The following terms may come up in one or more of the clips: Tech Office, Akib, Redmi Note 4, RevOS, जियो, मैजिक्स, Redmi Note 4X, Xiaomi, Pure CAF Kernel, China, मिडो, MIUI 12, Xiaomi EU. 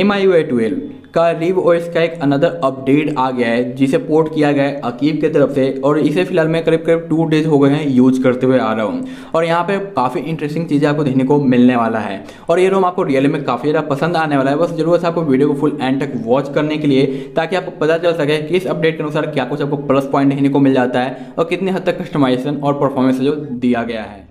MIUI 12 का RevOS का एक अनदर अपडेट आ गया है जिसे पोर्ट किया गया है अकीब की तरफ से, और इसे फिलहाल मैं करीब करीब 2 डेज हो गए हैं यूज करते हुए आ रहा हूँ। और यहाँ पे काफ़ी इंटरेस्टिंग चीज़ें आपको देखने को मिलने वाला है और ये रोम आपको रियल में काफ़ी ज़्यादा पसंद आने वाला है। बस जरूर से आपको वीडियो को फुल एंड तक वॉच करने के लिए, ताकि आपको पता चल सके कि इस अपडेट के अनुसार क्या कुछ आपको प्लस पॉइंट देखने को मिल जाता है और कितनी हद तक कस्टमाइजेशन और परफॉर्मेंस जो दिया गया है।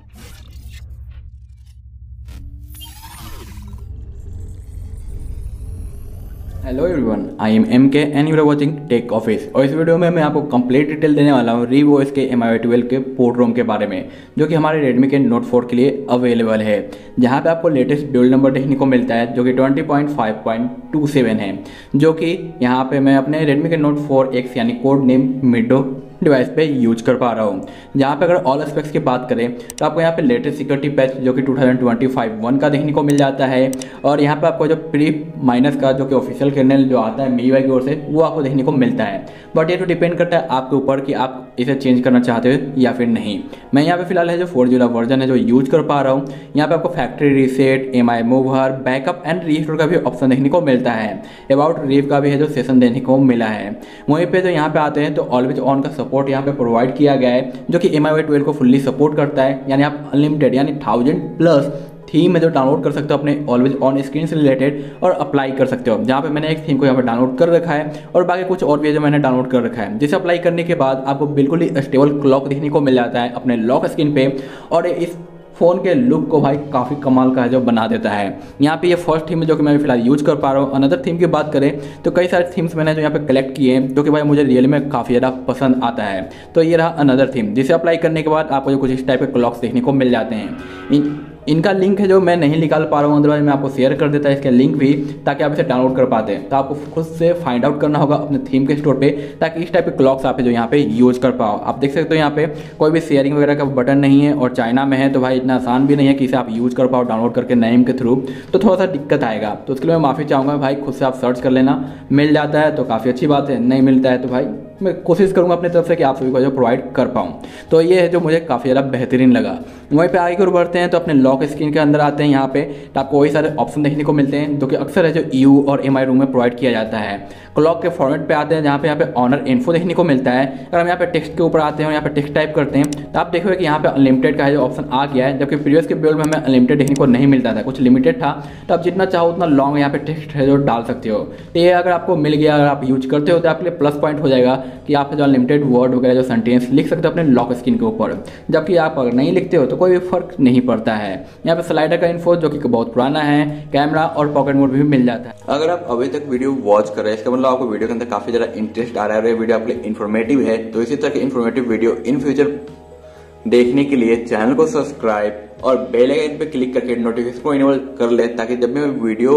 Hello everyone, I am M K and you are watching tech office. और इस वीडियो में मैं आपको कंप्लीट डिटेल देने वाला हूँ RevOS के MIUI 12 के पोर्ट रोम के बारे में, जो कि हमारे Redmi के Note 4 के लिए अवेलेबल है, जहाँ पे आपको लेटेस्ट ड्यूल नंबर देखने को मिलता है जो कि 20.5.27 है, जो कि यहाँ पे मैं अपने Redmi के Note 4X यानी कोड नेम मिडो डिवाइस पे यूज कर पा रहा हूँ। जहाँ पे अगर ऑल एस्पेक्ट्स की बात करें तो आपको यहाँ पे लेटेस्ट सिक्योरिटी पैच जो कि 2025-1 का देखने को मिल जाता है, और यहाँ पे आपको जो pre- का जो कि ऑफिशियल कर्नल जो आता है MIUI की ओर से वो आपको देखने को मिलता है। बट ये तो डिपेंड करता है आपके ऊपर कि आप इसे चेंज करना चाहते हो या फिर नहीं। मैं यहाँ पे फिलहाल है जो 4.0 वर्जन है जो यूज कर पा रहा हूँ। यहाँ पे आपको factory reset, MI mover, backup and restore का भी ऑप्शन देखने को मिलता है। अबाउट रीव का भी है जो सेशन देखने को मिला है। वहीं पर जो यहाँ पे आते हैं तो ऑलवेज ऑन का सपोर्ट यहाँ पे प्रोवाइड किया गया है, जो कि MIUI 12 को फुल्ली सपोर्ट करता है, यानी आप अनलिमिटेड यानी 1000+ थीम में जो डाउनलोड कर सकते हो अपने ऑलवेज ऑन स्क्रीन से रिलेटेड और अप्लाई कर सकते हो। जहाँ पे मैंने एक थीम को यहाँ पे डाउनलोड कर रखा है और बाकी कुछ और भी जो मैंने डाउनलोड कर रखा है, जिसे अप्लाई करने के बाद आपको बिल्कुल ही स्टेबल क्लॉक देखने को मिल जाता है अपने लॉक स्क्रीन पे, और इस फ़ोन के लुक को भाई काफ़ी कमाल का है जो बना देता है। यहाँ पे ये फर्स्ट थीम है जो कि मैं फिलहाल यूज़ कर पा रहा हूँ। अनदर थीम की बात करें तो कई सारे थीम्स मैंने जो यहाँ पे कलेक्ट किए हैं, जो कि भाई मुझे रियल में काफ़ी ज़्यादा पसंद आता है। तो ये रहा अनदर थीम, जिसे अप्लाई करने के बाद आपको जो कुछ इस टाइप के क्लॉक्स देखने को मिल जाते हैं। इनका लिंक है जो मैं नहीं निकाल पा रहा हूँ, अदरवाइज मैं आपको शेयर कर देता है इसका लिंक भी, ताकि आप इसे डाउनलोड कर पाते हैं। तो आपको खुद से फाइंड आउट करना होगा अपने थीम के स्टोर पे, ताकि इस टाइप के क्लॉक्स आप जो यहाँ पे यूज़ कर पाओ। आप देख सकते हो यहाँ पे कोई भी शेयरिंग वगैरह का बटन नहीं है, और चाइना में है तो भाई इतना आसान भी नहीं है कि इसे आप यूज़ कर पाओ डाउनलोड करके नेम के थ्रू, तो थोड़ा सा दिक्कत आएगा। तो उसके लिए मैं माफ़ी चाहूँगा, भाई खुद से आप सर्च कर लेना, मिल जाता है तो काफ़ी अच्छी बात है, नहीं मिलता है तो भाई मैं कोशिश करूँगा अपनी तरफ से कि आप सभी को जो प्रोवाइड कर पाऊँ। तो ये है जो मुझे काफ़ी ज़्यादा बेहतरीन लगा। वहीं पे आगे की ओर बढ़ते हैं तो अपने लॉक स्क्रीन के अंदर आते हैं। यहाँ पे तो आपको वही सारे ऑप्शन देखने को मिलते हैं जो कि अक्सर है जो EU और MI रूम में प्रोवाइड किया जाता है। क्लॉक के फॉर्मेट पे आते हैं, जहाँ पे यहाँ पे ऑनर इन्फो देखने को मिलता है। अगर हम यहाँ पे टेक्स्ट के ऊपर आते हैं और यहाँ पे टेक्स्ट टाइप करते हैं तो आप देखोगे कि यहाँ पे अनलिमिटेड का है जो ऑप्शन आ गया है, जबकि प्रीवियस के बिल्ड में हमें अनलिमिटेड देखने को नहीं मिलता था, कुछ लिमिटेड था। तो आप जितना चाहो उतना लॉन्ग यहाँ पे टेक्स्ट है जो डाल सकते हो। तो ये अगर आपको मिल गया, अगर आप यूज करते हो तो आपके लिए प्लस पॉइंट हो जाएगा कि आप जो अनलिमिटेड वर्ड वगैरह जो सेंटेंस लिख सकते हो अपने लॉक स्क्रीन के ऊपर, जबकि आप अगर नहीं लिखते हो तो कोई भी फर्क नहीं पड़ता है। यहाँ पे स्लाइडर का इन्फो जो कि बहुत पुराना है, कैमरा और पॉकेट मोड भी मिल जाता है। अगर आप अभी तक वीडियो वॉच कर रहे हैं, इसका मतलब आपको वीडियो के अंदर काफी ज्यादा इंटरेस्ट आ रहा है और ये वीडियो आपके लिए इन्फॉर्मेटिव है। तो इसी तरह के इन्फॉर्मेटिव वीडियो इन फ्यूचर देखने के लिए चैनल को सब्सक्राइब और बेल आइकन पे क्लिक करके नोटिफिकेशन को इनेबल कर ले, ताकि जब भी मैं वीडियो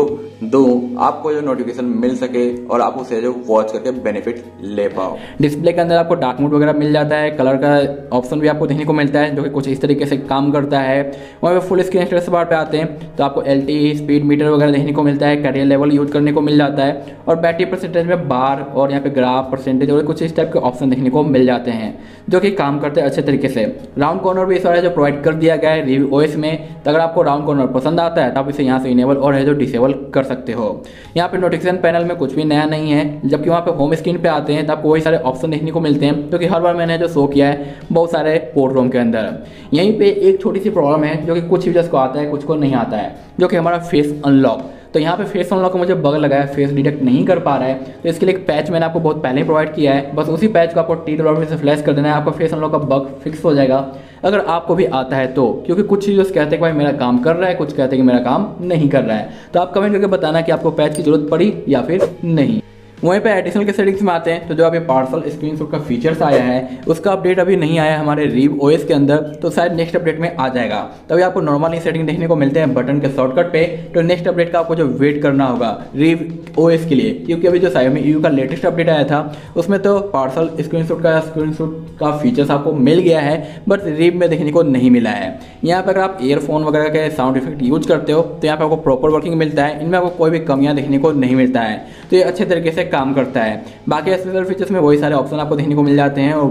दूं आपको जो नोटिफिकेशन मिल सके और आप उसे जो वॉच करके बेनिफिट ले पाओ। डिस्प्ले के अंदर आपको डार्क मोड वगैरह मिल जाता है, कलर का ऑप्शन भी आपको देखने को मिलता है जो कि कुछ इस तरीके से काम करता है। वहाँ पे फुल स्क्रीन स्टेटस बार पे आते हैं तो आपको LTE स्पीड मीटर वगैरह देखने को मिलता है, कैरियर लेवल यूज करने को मिल जाता है, और बैटरी परसेंटेज में बार और यहाँ पे ग्राफ परसेंटेज और कुछ इस टाइप के ऑप्शन देखने को मिल जाते हैं जो कि काम करते हैं अच्छे तरीके से। राउंड कॉर्नर भी इस बार जो प्रोवाइड कर दिया गया है OS में। तो अगर आपको राउंड कॉर्नर पसंद आता है तो आप इसे यहाँ से इनेबल और है जो डिसेबल कर सकते हो। यहाँ पे नोटिफिकेशन पैनल में कुछ भी नया नहीं है, जबकि वहाँ पे होम स्क्रीन पे आते हैं तो आपको वही सारे ऑप्शन देखने को मिलते हैं जो कि हर बार मैंने जो शो किया है बहुत सारे पोर्ट रोम के अंदर। यहीं पे एक छोटी सी प्रॉब्लम है जो कि कुछ यूजर्स को आता है, कुछ को नहीं आता है, जो कि हमारा फेस अनलॉक। तो यहाँ पे फेस अनलॉक को मुझे बग लगा है, फेस डिटेक्ट नहीं कर पा रहा है। तो इसके लिए एक पैच मैंने आपको बहुत पहले ही प्रोवाइड किया है, बस उसी पैच को आपको $10 से फ्लैश कर देना है, आपका फेस अनलॉक का बग फिक्स हो जाएगा अगर आपको भी आता है तो। क्योंकि कुछ यूजर्स कहते हैं कि भाई मेरा काम कर रहा है, कुछ कहते हैं कि मेरा काम नहीं कर रहा है। तो आप कमेंट करके बताना कि आपको पैच की जरूरत पड़ी या फिर नहीं। वहीं पे एडिशनल के सेटिंग्स में आते हैं तो जो अभी पार्सल स्क्रीनशॉट का फीचर्स आया है उसका अपडेट अभी नहीं आया हमारे RevOS के अंदर, तो शायद नेक्स्ट अपडेट में आ जाएगा। तभी आपको नॉर्मली सेटिंग देखने को मिलते हैं बटन के शॉर्टकट पे। तो नेक्स्ट अपडेट का आपको जो वेट करना होगा RevOS के लिए, क्योंकि अभी जो Xiaomi EU का लेटेस्ट अपडेट आया था उसमें तो पार्सल स्क्रीनशॉट का फीचर्स आपको मिल गया है, बट Rev में देखने को नहीं मिला है। यहाँ पर अगर आप ईयरफोन वगैरह के साउंड इफेक्ट यूज करते हो तो यहाँ पर आपको प्रॉपर वर्किंग मिलता है, इनमें आपको कोई भी कमियाँ देखने को नहीं मिलता है। तो ये अच्छे तरीके से काम करता है। बाकी एक्सेसरी फीचर्स में वही सारे ऑप्शन आपको देखने को मिल जाते हैं और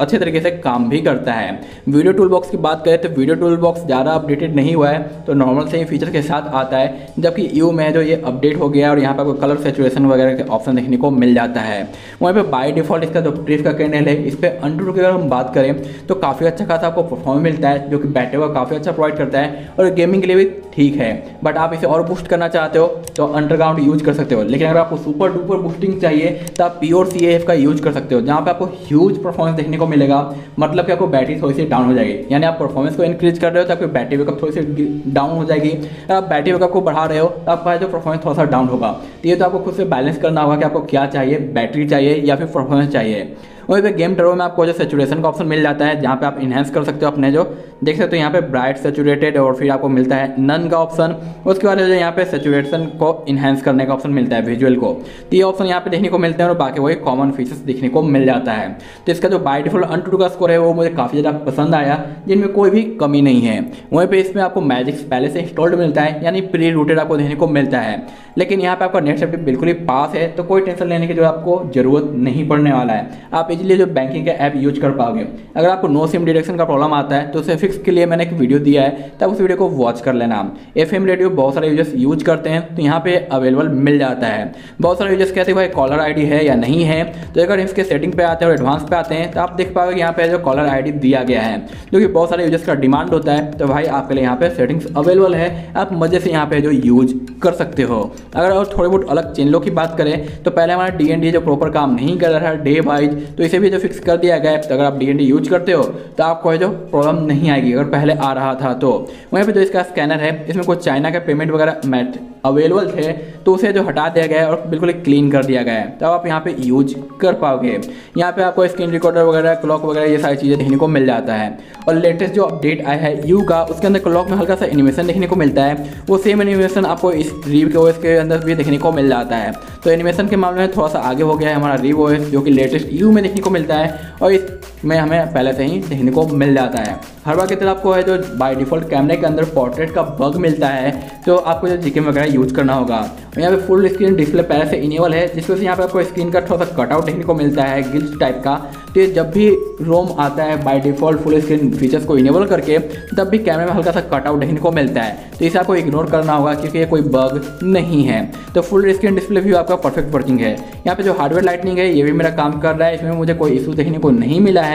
अच्छे तरीके से काम भी करता है। वीडियो टूल बॉक्स की बात करें तो वीडियो टूल बॉक्स ज़्यादा अपडेटेड नहीं हुआ है, तो नॉर्मल से ही फीचर के साथ आता है, जबकि यू में जो ये अपडेट हो गया है और यहाँ पर आपको कलर सेचुरेशन वगैरह के ऑप्शन देखने को मिल जाता है। वहीं पर बाई डिफॉल्ट इसका जो ट्रिफ का कैंडल है, इस पर अंडरटू की अगर हम बात करें तो काफ़ी अच्छा खासा आपको परफॉर्मेंस मिलता है, जो कि बैटरी का काफ़ी अच्छा प्रोवाइड करता है और गेमिंग के लिए भी ठीक है। बट आप इसे और बूस्ट करना चाहते हो तो अंडरग्राउंड यूज कर सकते हो, लेकिन अगर आपको सुपर डुपर बूस्टिंग चाहिए तो आप प्योर CAF का यूज कर सकते हो, जहाँ पे आपको ह्यूज परफॉर्मेंस देखने को मिलेगा। मतलब कि आपको बैटरी थोड़ी सी डाउन हो जाएगी, यानी आप परफॉर्मेंस को इंक्रीज कर रहे हो तो आपकी बैटरी बैकअप थोड़ी सी डाउन हो जाएगी, अगर आप बैटरी बैकअप को बढ़ा रहे हो तो आपका जो परफॉर्मेंस थोड़ा सा डाउन होगा। तो ये तो आपको खुद से बैलेंस करना होगा कि आपको क्या चाहिए, बैटरी चाहिए या फिर परफॉर्मेंस चाहिए। वहीं पे गेम ड्राइवर में आपको जो सेचुरेशन का ऑप्शन मिल जाता है, जहाँ पे आप इन्हेंस कर सकते हो अपने जो देख सकते हो, यहाँ पे ब्राइट सेचुरेटेड और फिर आपको मिलता है नन का ऑप्शन। उसके बाद जो यहाँ पे सेचुरेशन को इन्हेंस करने का ऑप्शन मिलता है विजुअल को, तो ये ऑप्शन यहाँ पे देखने को मिलते हैं और बाकी वही कॉमन फीचर्स देखने को मिल जाता है। तो इसका जो बाय डिफॉल्ट अंडरटू का स्कोर है वो मुझे काफ़ी ज़्यादा पसंद आया, जिनमें कोई भी कमी नहीं है। वहीं पर इसमें आपको मैजिक्स पहले से इंस्टॉल्ड मिलता है, यानी प्री रूटेड आपको देखने को मिलता है। लेकिन यहाँ पर आपका नेट स्पीड बिल्कुल ही पास है, तो कोई टेंशन लेने की जो आपको ज़रूरत नहीं पड़ने वाला है। आप इसलिए जो बैंकिंग का ऐप यूज कर पाओगे। अगर आपको नो सिम डिटेक्शन का प्रॉब्लम आता है तो उसे फिक्स के लिए मैंने एक वीडियो दिया है, तब उस वीडियो को वॉच कर लेना। FM रेडियो बहुत सारे यूजर्स यूज करते हैं, तो यहाँ पे अवेलेबल मिल जाता है। बहुत सारे यूजर्स कहते हैं भाई कॉलर ID है या नहीं है, तो अगर इसके सेटिंग पे आते हैं और एडवांस पे आते हैं तो आप देख पाओगे यहाँ पे जो कॉलर ID दिया गया है, क्योंकि बहुत सारे यूजर्स का डिमांड होता है। तो भाई आपके लिए यहाँ पे सेटिंग्स अवेलेबल है, आप मजे से यहाँ पे जो यूज कर सकते हो। अगर और थोड़े बहुत अलग चैनलों की बात करें तो पहले हमारा DND जो प्रॉपर काम नहीं कर रहा था डे वाइज, तो इसे भी जो फिक्स कर दिया गया है। तो अगर आप DND यूज करते हो तो आपको जो प्रॉब्लम नहीं आएगी अगर पहले आ रहा था तो। वहीं पे जो इसका स्कैनर है, इसमें कुछ चाइना का पेमेंट वगैरह मैट अवेलेबल थे, तो उसे जो हटा दिया गया है और बिल्कुल क्लीन कर दिया गया है, तो आप यहाँ पे यूज कर पाओगे। यहाँ पे आपको स्क्रीन रिकॉर्डर वगैरह, क्लॉक वगैरह, ये सारी चीज़ें देखने को मिल जाता है। और लेटेस्ट जो अपडेट आया है यू का, उसके अंदर क्लॉक में हल्का सा एनिमेशन देखने को मिलता है, वो सेम एनिमेशन आपको इस RevOS के अंदर भी देखने को मिल जाता है। तो एनिमेशन के मामले में थोड़ा सा आगे हो गया है हमारा RevOS, जो कि लेटेस्ट यू में देखने को मिलता है और इसमें हमें पहले से ही देखने को मिल जाता है। हर बार की तरह आपको है जो बाय डिफ़ॉल्ट कैमरे के अंदर पोर्ट्रेट का बग मिलता है, तो आपको जो जीके वगैरह यूज करना होगा। यहाँ पे फुल स्क्रीन डिस्प्ले पहले से इनेबल है, जिसमें से यहाँ पे आपको स्क्रीन का थोड़ा सा कटआउट देखने को मिलता है गिल्स टाइप का। तो ये जब भी रोम आता है by default full screen features को इनेबल करके, तब भी कैमरे में हल्का सा कटआउट देखने को मिलता है, तो इसे आपको इग्नोर करना होगा क्योंकि ये कोई बग नहीं है। तो फुल स्क्रीन डिस्प्ले भी आपका परफेक्ट वर्किंग है। यहाँ पे जो हार्डवेयर लाइटनिंग है ये भी मेरा काम कर रहा है, इसमें मुझे कोई इशू देखने को नहीं मिला है।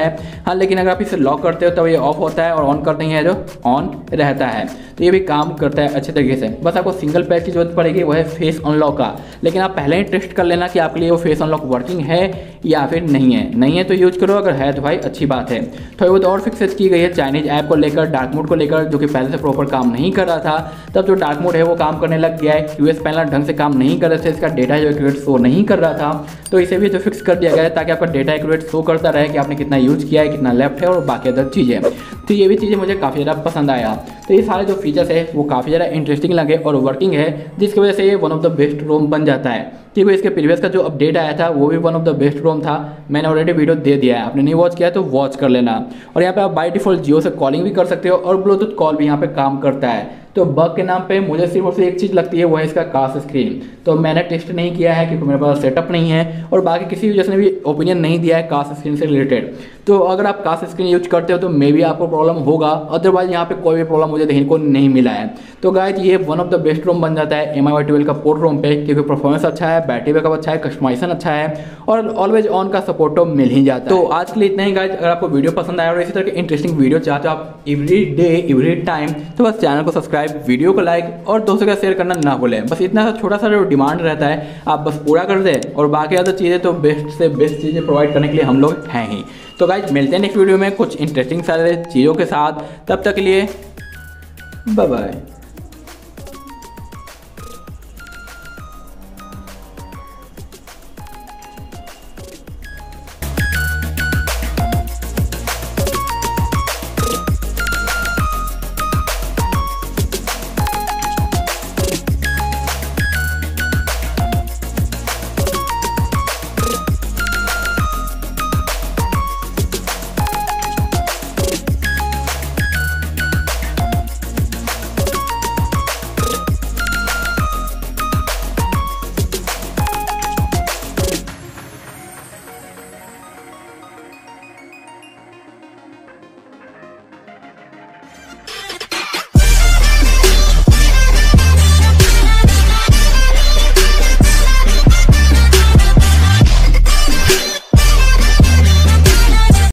हाँ, लेकिन अगर आप इसे लॉक करते हो तब ये ऑफ होता है और ऑन करते हैं जो ऑन रहता है, तो ये भी काम करता है अच्छे तरीके से। बस आपको सिंगल पैच की जरूरत पड़ेगी, वह है फेस अनलॉक का। लेकिन आप पहले ही टेस्ट कर लेना कि आपके लिए वो फेस अनलॉक वर्किंग है या फिर नहीं है। नहीं है तो यूज करो, अगर है तो भाई अच्छी बात है। थोड़ी बहुत और फिक्सेस की गई है चाइनीज ऐप को लेकर, डार्क मोड को लेकर, जो कि पहले से प्रॉपर काम नहीं कर रहा था। तब जो डार्क मोड है वो काम करने लग गया है, QS पैनल ढंग से काम नहीं कर रहे थे, इसका डेटा जो एक्यूरेट शो नहीं कर रहा था, तो इसे भी जो फिक्स कर दिया गया है ताकि आपका डेटा एक्यूरेट शो करता रहे कि आपने कितना यूज किया है, कितना लेफ्ट है और बाकी अदर चीज़ें। तो ये भी चीज़ें मुझे काफ़ी ज़्यादा पसंद आया। तो ये सारे जो फीचर्स है वो काफ़ी ज़्यादा इंटरेस्टिंग लगे और वर्किंग है, जिसकी वजह से ये one of the best ROM बन जाता है। क्योंकि इसके प्रीवियस का जो अपडेट आया था वो भी one of the best ROM था। मैंने ऑलरेडी वीडियो दे दिया है, आपने नहीं वॉच किया तो वॉच कर लेना। और यहाँ पे आप बाय डिफॉल्ट जियो से कॉलिंग भी कर सकते हो और ब्लूटूथ कॉल भी यहाँ पे काम करता है। तो बग के नाम पे मुझे सिर्फ और सिर्फ एक चीज़ लगती है, वो है इसका कास्ट स्क्रीन। तो मैंने टेस्ट नहीं किया है क्योंकि मेरे पास सेटअप नहीं है और बाकी किसी यूजर्स ने भी ओपिनियन नहीं दिया है कास्ट स्क्रीन से रिलेटेड। तो अगर आप कास्ट स्क्रीन यूज करते हो तो मे भी आपको प्रॉब्लम होगा, अदरवाइज यहाँ पे कोई भी प्रॉब्लम मुझे देखने को नहीं मिला है। तो गाइस ये one of the best ROM बन जाता है MIUI 12 का पोर्ट रोम पे, क्योंकि परफॉर्मेंस अच्छा है, बैटरी बैकअप अच्छा है, कस्टमाइजेशन अच्छा है और ऑलवेज ऑन का सपोर्ट तो मिल ही जाता है। तो आज के लिए इतना ही गाइस। अगर आपको वीडियो पसंद आया और इसी तरह के इंटरेस्टिंग वीडियो चाहते हो आप एवरी डे एवरी टाइम, तो बस चैनल को सब्सक्राइब, वीडियो को लाइक और दोस्तों का शेयर करना ना भूलें। बस इतना सा छोटा सा जो डिमांड रहता है आप बस पूरा कर दें, और बाकी अदर चीज़ें तो बेस्ट से बेस्ट चीज़ें प्रोवाइड करने के लिए हम लोग हैं ही। तो गाइज मिलते हैं नेक्स्ट वीडियो में कुछ इंटरेस्टिंग सारे चीज़ों के साथ, तब तक के लिए बाय बाय।